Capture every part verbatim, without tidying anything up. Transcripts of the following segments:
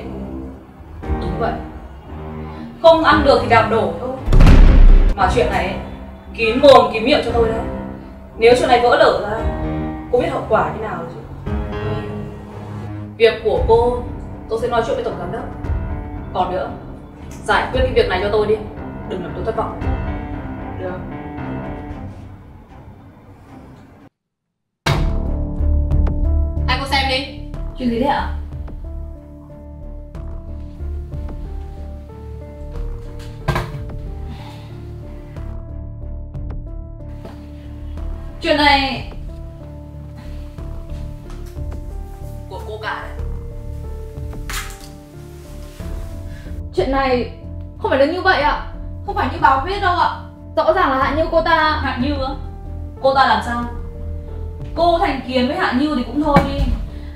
định đúng vậy. Không ăn được thì đạp đổ thôi. Mà chuyện này kín mồm kín miệng cho tôi đấy. Nếu chuyện này vỡ lở ra, cô biết hậu quả như nào chứ. Việc của cô tôi sẽ nói chuyện với tổng giám đốc. Còn nữa, giải quyết cái việc này cho tôi đi, đừng làm tôi thất vọng. Được. Ai cô xem đi. Chuyện gì thế ạ? Chuyện này của cô cả đấy. Chuyện này không phải là như vậy ạ. Không phải như báo viết đâu ạ. Rõ ràng là Hạ Như cô ta. Hạ Như á? Cô ta làm sao? Cô thành kiến với Hạ Như thì cũng thôi đi,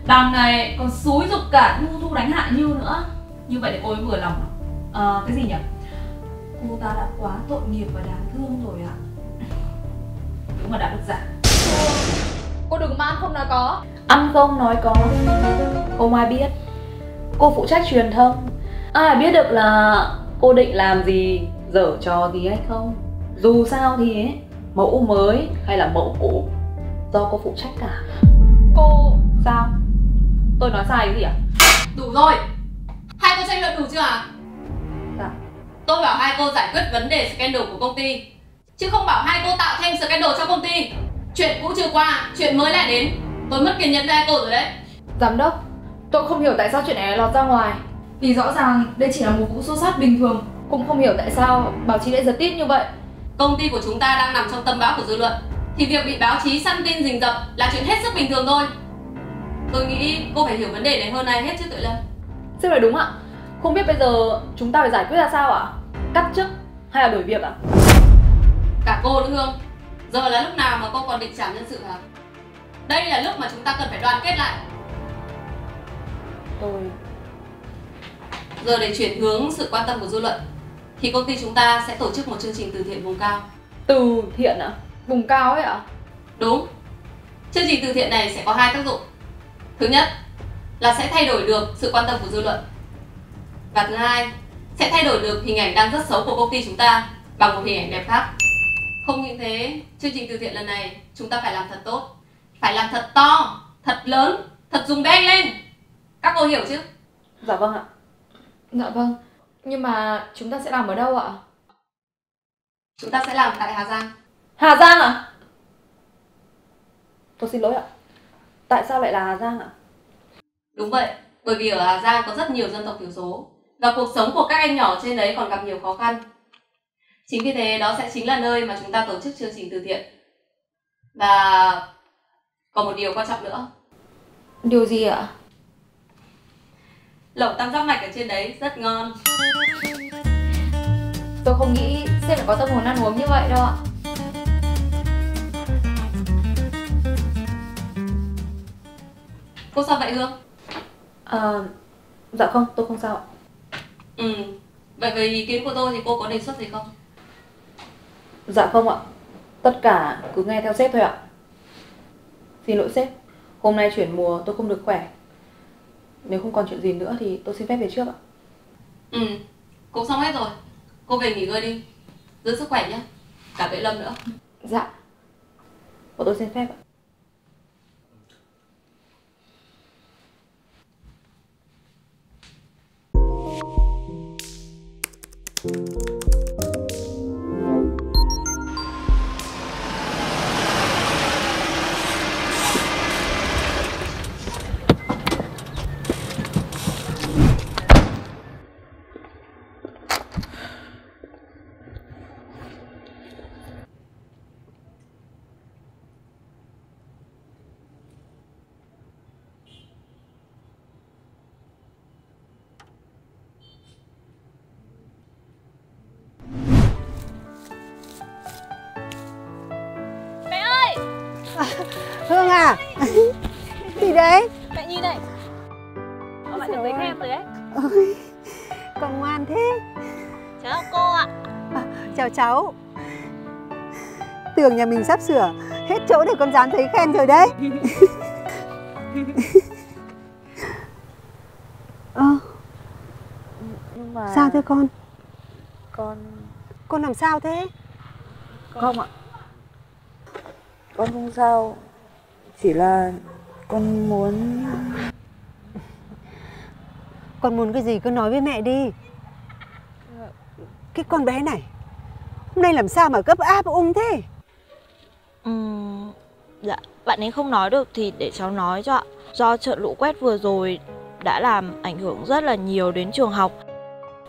đằng này còn xúi giục cả Thu Thu đánh Hạ Như nữa. Như vậy thì cô ấy vừa lòng à, cái gì nhỉ? Cô ta đã quá tội nghiệp và đáng thương rồi ạ. Đúng là đã được giả. Cô, cô đừng mà ăn không nói có. Ăn không nói có. Cô Mai biết. Cô phụ trách truyền thông. Ai biết được là cô định làm gì, dở trò gì hay không. Dù sao thì ấy, mẫu mới hay là mẫu cũ do cô phụ trách cả. Cô... Sao? Tôi nói sai cái gì ạ? À? Đủ rồi! Hai cô tranh luận đủ chưa ạ? À? Dạ. Tôi bảo hai cô giải quyết vấn đề scandal của công ty, chứ không bảo hai cô tạo thêm scandal cho công ty. Chuyện cũ chưa qua, chuyện mới lại đến. Tôi mất kiên nhẫn với hai cô rồi đấy. Giám đốc, tôi không hiểu tại sao chuyện này lọt ra ngoài. Vì rõ ràng đây chỉ là một vụ xô xát bình thường. Cũng không hiểu tại sao báo chí lại giật tít như vậy. Công ty của chúng ta đang nằm trong tâm bão của dư luận, thì việc bị báo chí săn tin rình rập là chuyện hết sức bình thường thôi. Tôi nghĩ cô phải hiểu vấn đề này hơn ai hết chứ tụi Lâm. Xin phải đúng ạ. Không biết bây giờ chúng ta phải giải quyết ra sao ạ? Cắt chức hay là đổi việc ạ? Cả cô nữa Hương. Giờ là lúc nào mà cô còn định giảm nhân sự hả? Đây là lúc mà chúng ta cần phải đoàn kết lại. Tôi... Giờ để chuyển hướng sự quan tâm của dư luận thì công ty chúng ta sẽ tổ chức một chương trình từ thiện vùng cao. Từ thiện ạ? À? Vùng cao ấy ạ? À? Đúng. Chương trình từ thiện này sẽ có hai tác dụng. Thứ nhất là sẽ thay đổi được sự quan tâm của dư luận. Và thứ hai, sẽ thay đổi được hình ảnh đang rất xấu của công ty chúng ta bằng một hình ảnh đẹp khác. Không những thế, chương trình từ thiện lần này chúng ta phải làm thật tốt. Phải làm thật to, thật lớn, thật dùng đen lên. Các cô hiểu chứ? Dạ vâng ạ. Dạ vâng. Nhưng mà chúng ta sẽ làm ở đâu ạ? Chúng ta sẽ làm tại Hà Giang. Hà Giang ạ? À? Tôi xin lỗi ạ. Tại sao lại là Hà Giang ạ? Đúng vậy, bởi vì ở Hà Giang có rất nhiều dân tộc thiểu số và cuộc sống của các em nhỏ trên đấy còn gặp nhiều khó khăn. Chính vì thế đó sẽ chính là nơi mà chúng ta tổ chức chương trình từ thiện. Và còn một điều quan trọng nữa. Điều gì ạ? Lẩu tam giác mạch ở trên đấy rất ngon. Tôi không nghĩ sẽ phải có tâm hồn ăn uống như vậy đâu ạ. Cô sao vậy Hương? À, dạ không, tôi không sao ạ. Ừ, vậy về ý kiến của tôi thì cô có đề xuất gì không? Dạ không ạ, tất cả cứ nghe theo sếp thôi ạ. Xin lỗi sếp, hôm nay chuyển mùa tôi không được khỏe. Nếu không còn chuyện gì nữa thì tôi xin phép về trước ạ. Ừ, cũng xong hết rồi, cô về nghỉ ngơi đi, giữ sức khỏe nhé, cả Vệ Lâm nữa. Dạ, và tôi xin phép ạ. Hương à, gì đấy? Mẹ nhìn này, con bạn được giấy khen rồi đấy. Ôi, con ngoan thế. Chào cô ạ. À, chào cháu. Tường nhà mình sắp sửa hết chỗ để con dán giấy khen rồi đấy. Ờ, nhưng mà sao thế con? Con con làm sao thế? Con... Không ạ, con không sao, chỉ là con muốn... Con muốn cái gì cứ nói với mẹ đi. Cái con bé này hôm nay làm sao mà gấp áp ung thế? Ừ, dạ bạn ấy không nói được thì để cháu nói cho ạ. Do trận lũ quét vừa rồi đã làm ảnh hưởng rất là nhiều đến trường học.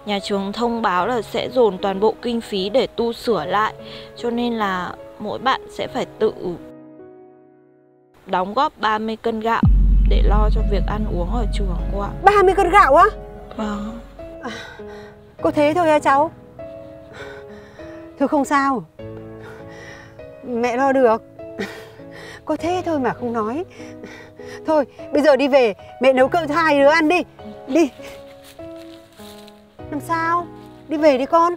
Nhà trường thông báo là sẽ dồn toàn bộ kinh phí để tu sửa lại, cho nên là mỗi bạn sẽ phải tự đóng góp ba mươi cân gạo để lo cho việc ăn uống ở trường cô ạ. ba mươi cân gạo á? Vâng. À, có thế thôi hả cháu? Thôi không sao, mẹ lo được. Có thế thôi mà không nói. Thôi bây giờ đi về, mẹ nấu cơm cho hai đứa ăn đi. Đi. Làm sao? Đi về đi con.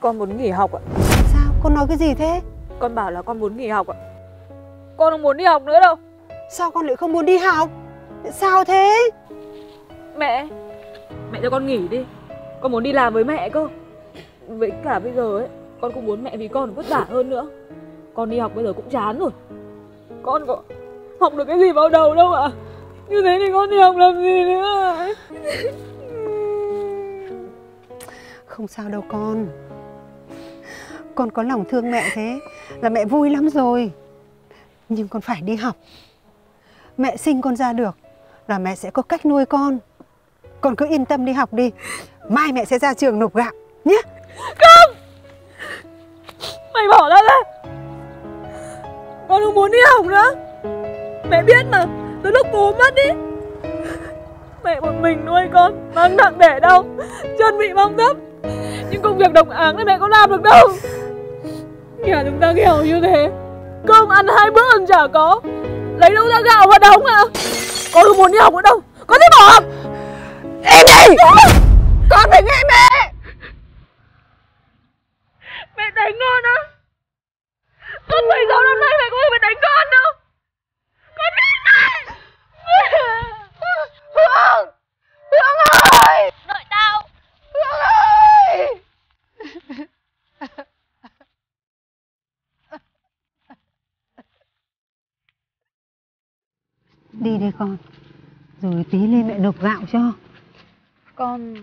Con muốn nghỉ học ạ. Sao? Con nói cái gì thế? Con bảo là con muốn nghỉ học ạ. Con không muốn đi học nữa đâu. Sao con lại không muốn đi học? Sao thế? Mẹ, mẹ cho con nghỉ đi. Con muốn đi làm với mẹ cơ. Với cả bây giờ ấy, con cũng muốn mẹ vì con vất vả hơn nữa. Con đi học bây giờ cũng chán rồi. Con có học được cái gì vào đầu đâu ạ. Như thế thì con đi học làm gì nữa? Không sao đâu con. Con có lòng thương mẹ thế là mẹ vui lắm rồi. Nhưng con phải đi học. Mẹ sinh con ra được là mẹ sẽ có cách nuôi con. Con cứ yên tâm đi học đi. Mai mẹ sẽ ra trường nộp gạo nhé. Không! Mày bỏ tao ra. Con không muốn đi học nữa. Mẹ biết mà, tới lúc bố mất đi, mẹ một mình nuôi con, mang nặng đẻ đau, chân bị bong thấp. Nhưng công việc độc áng này mẹ có làm được đâu. Nhà chúng ta nghèo như thế, cơm ăn hai bữa còn chả có, lấy đâu ra gạo và đóng ạ. Con không muốn đi học nữa đâu, con đi bỏ học. Em đi. Con phải nghe mẹ. Mẹ đánh con á. Con mười sáu năm nay mẹ có phải đánh con đâu. Con biết này. Hương! Hương ơi! Đợi tao! Hương ơi! Đi đi con. Rồi tí lên mẹ nộp gạo cho. Con...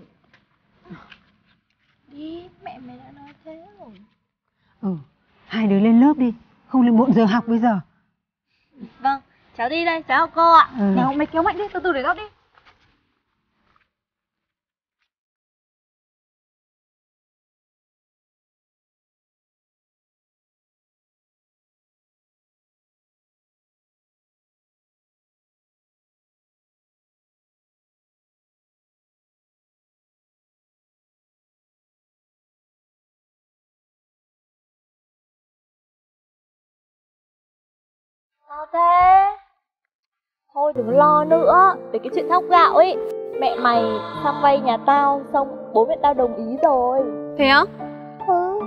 Đi, mẹ mày đã nói thế rồi. Ừ, hai đứa lên lớp đi. Không lên muộn giờ học bây giờ. Vâng, cháu đi đây, cháu cô ạ. Ừ. Nào, mày kéo mạnh đi, từ từ để gót đi. Sao thế? Thôi đừng lo nữa, về cái chuyện thóc gạo ấy. Mẹ mày sang vay nhà tao, xong bố mẹ tao đồng ý rồi. Thế á? Ừ.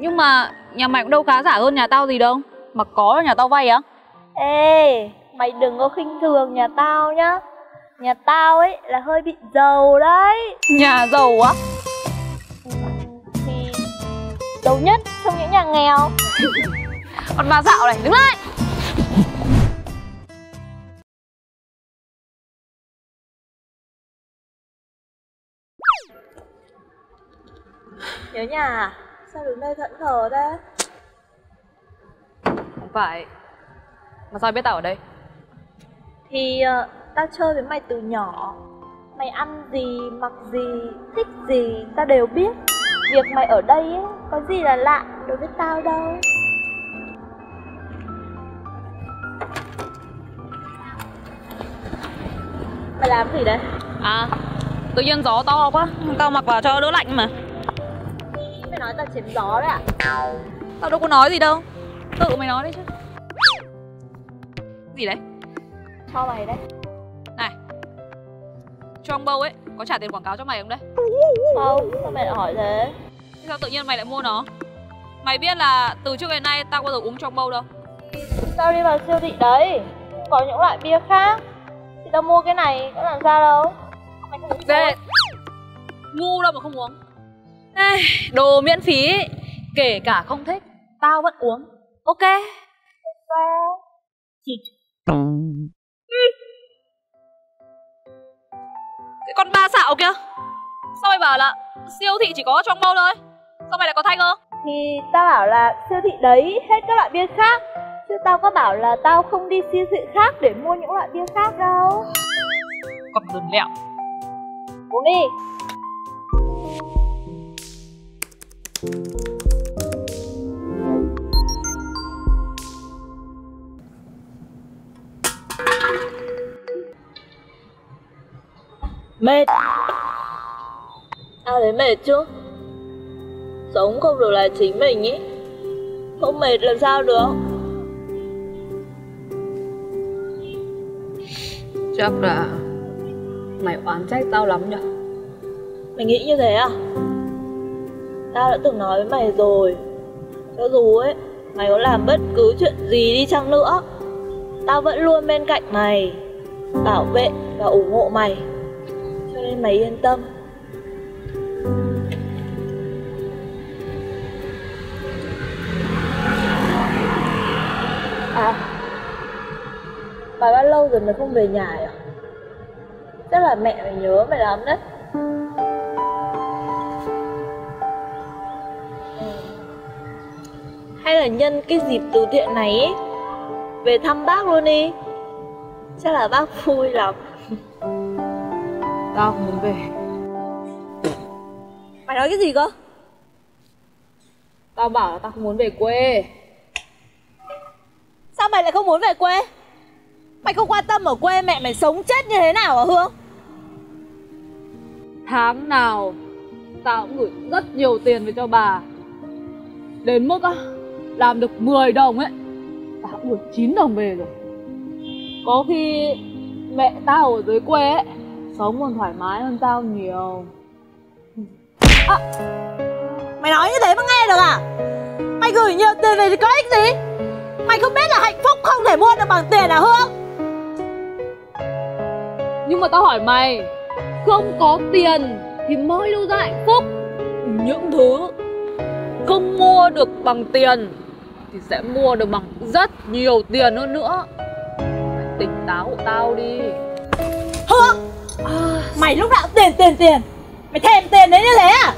Nhưng mà nhà mày cũng đâu khá giả hơn nhà tao gì đâu. Mà có là nhà tao vay á? Ê, mày đừng có khinh thường nhà tao nhá. Nhà tao ấy là hơi bị giàu đấy. Nhà giàu á? Ừ, thì giàu nhất trong những nhà nghèo. Còn bà dạo này, đứng lại. Nhớ nhà à? Sao đứng đây thẫn thờ thế? Không phải. Mà sao biết tao ở đây? Thì uh, tao chơi với mày từ nhỏ. Mày ăn gì, mặc gì, thích gì, tao đều biết. Việc mày ở đây ấy, có gì là lạ đối với tao đâu. Mày làm gì đấy? À, tự nhiên gió to quá, tao mặc vào cho đỡ lạnh mà. Nói tao chém gió đấy ạ? À? Tao đâu có nói gì đâu. Tự mày nói đấy chứ. Gì đấy? Cho mày đấy. Này, Trombo ấy, có trả tiền quảng cáo cho mày không đấy? Không, sao mày lại hỏi thế? Sao tự nhiên mày lại mua nó? Mày biết là từ trước đến nay tao có bao giờ uống Trombo đâu. Tao đi vào siêu thị đấy, có những loại bia khác, thì tao mua cái này có làm sao đâu. Mày không biết. ngu đâu mà không uống. Ê, đồ miễn phí ấy, kể cả không thích tao vẫn uống. Ok. Cái con ba xạo kia, sao mày bảo là siêu thị chỉ có Trombo thôi, sao mày lại có Tiger? Thì tao bảo là siêu thị đấy hết các loại bia khác, chứ tao có bảo là tao không đi siêu thị khác để mua những loại bia khác đâu. Còn dần lẹo. Uống đi. Mệt. Tao thấy mệt chứ. Sống không được là chính mình ý. Không mệt làm sao được. Chắc là mày oán trách tao lắm nhỉ? Mày nghĩ như thế à? Tao đã từng nói với mày rồi, cho dù ấy mày có làm bất cứ chuyện gì đi chăng nữa, tao vẫn luôn bên cạnh mày, bảo vệ và ủng hộ mày. Cho nên mày yên tâm. À, mày bao lâu rồi mày không về nhà à? Tức là mẹ mày nhớ mày lắm đấy. Hay là nhân cái dịp từ thiện này ý, về thăm bác luôn đi. Chắc là bác vui lắm. Tao không muốn về. Mày nói cái gì cơ? Tao bảo là tao không muốn về quê. Sao mày lại không muốn về quê? Mày không quan tâm ở quê mẹ mày sống chết như thế nào hả Hương? Tháng nào tao cũng gửi rất nhiều tiền về cho bà, đến mức á, làm được mười đồng ấy, tao cũng gửi chín đồng về rồi. Có khi mẹ tao ở dưới quê ấy, sống còn thoải mái hơn tao nhiều. À, mày nói như thế mà nghe được à? Mày gửi nhiều tiền về thì có ích gì? Mày không biết là hạnh phúc không thể mua được bằng tiền à Hương? Nhưng mà tao hỏi mày, không có tiền thì mới lưu ra hạnh phúc. Những thứ không mua được bằng tiền thì sẽ mua được bằng rất nhiều tiền hơn nữa. Mày tỉnh táo của tao đi Hương. À, mày lúc nào tiền tiền tiền. Mày thèm tiền đấy như thế à?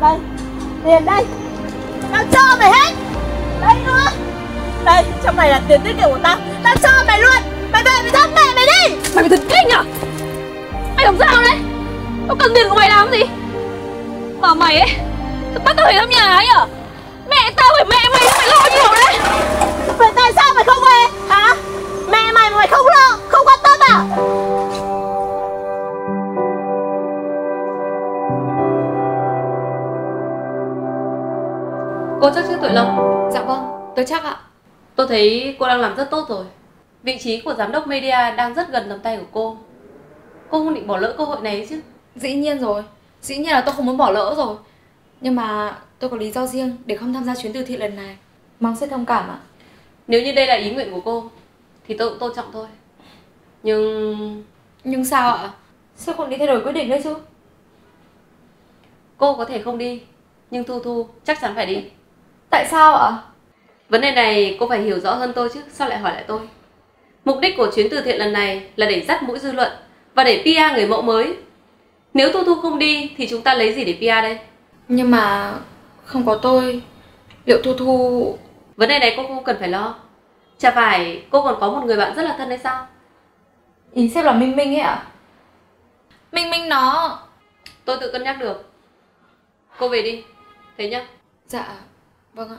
Đây, tiền đây. Tao cho mày hết. Đây nữa. Đây, trong này là tiền tiết kiệm của tao. Tao cho mày luôn. Mày về mày thăm mẹ mày đi. Mày bị thần kinh à? Mày làm sao đấy? Tao cần tiền của mày làm gì? Mà mày ấy, tao bắt tao phải thăm nhà ấy à? Mẹ tao phải mẹ mày mày lo nhiều đấy. Vậy tại sao mày không về? Hả? Mẹ mày mà mày không lo, không quan tâm à? Cô chắc chưa tuổi lòng? Dạ vâng, tôi chắc ạ. Tôi thấy cô đang làm rất tốt rồi. Vị trí của giám đốc media đang rất gần tầm tay của cô. Cô không định bỏ lỡ cơ hội này chứ? Dĩ nhiên rồi, dĩ nhiên là tôi không muốn bỏ lỡ rồi. Nhưng mà tôi có lý do riêng để không tham gia chuyến từ thiện lần này. Mong sẽ thông cảm ạ. Nếu như đây là ý nguyện của cô thì tôi cũng tôn trọng thôi. Nhưng... Nhưng sao ạ? Sao không đi thay đổi quyết định đấy chứ? Cô có thể không đi, nhưng Thu Thu chắc chắn phải đi. Tại sao ạ? Vấn đề này cô phải hiểu rõ hơn tôi chứ, sao lại hỏi lại tôi? Mục đích của chuyến từ thiện lần này là để dắt mũi dư luận và để pê e rờ người mẫu mới. Nếu Thu Thu không đi thì chúng ta lấy gì để pê e rờ đây? Nhưng mà không có tôi, liệu Thu Thu... Vấn đề này cô không cần phải lo. Chả phải cô còn có một người bạn rất là thân hay sao? Ý sếp là Minh Minh ấy ạ? À? Minh Minh nó... Tôi tự cân nhắc được. Cô về đi, thế nhá. Dạ... Vâng ạ.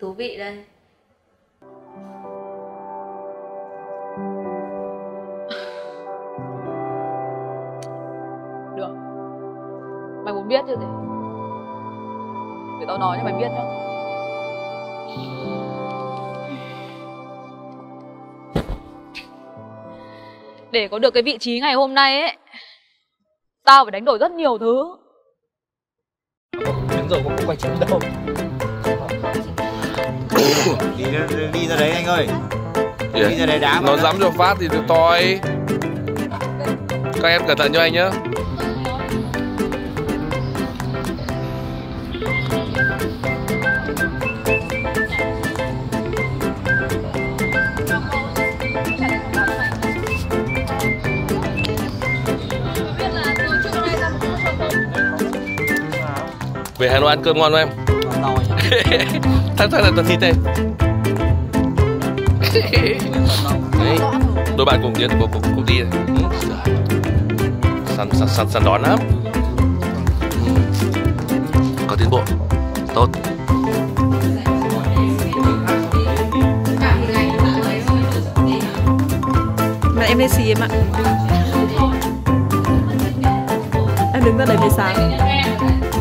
Thú vị đây. Được. Mày muốn biết chưa thế? Để tao nói cho mày biết nhá. Để có được cái vị trí ngày hôm nay ấy, tao phải đánh đổi rất nhiều thứ. Trứng rồi không phải trứng đâu. Đi, đi ra đấy anh ơi. Đi ra đây đá nó dám cho phát thì được toi. Các em cẩn thận cho anh nhé. Về Hà Nội ăn cơm ngon không em? Thắc thắc là tớ thịt đây. Đôi bạn cùng tiến cùng, cùng đi này. Săn, săn, săn, săn đón lắm. Có tiến bộ. Tốt. Mà em lên xì em ạ. Em đứng ra đấy về sáng.